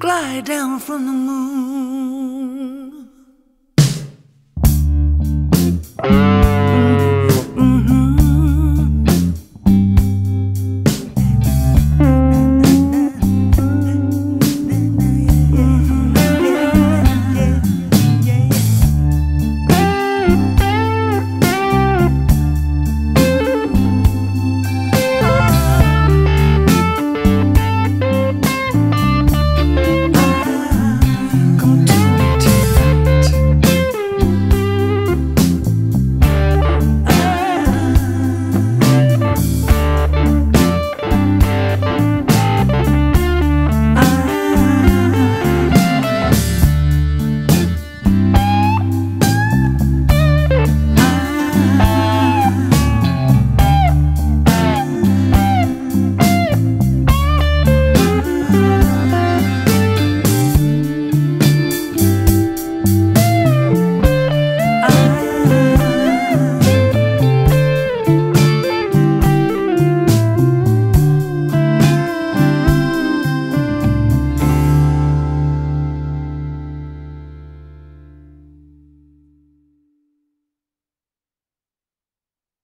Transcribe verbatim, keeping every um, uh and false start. Glide down from the moon.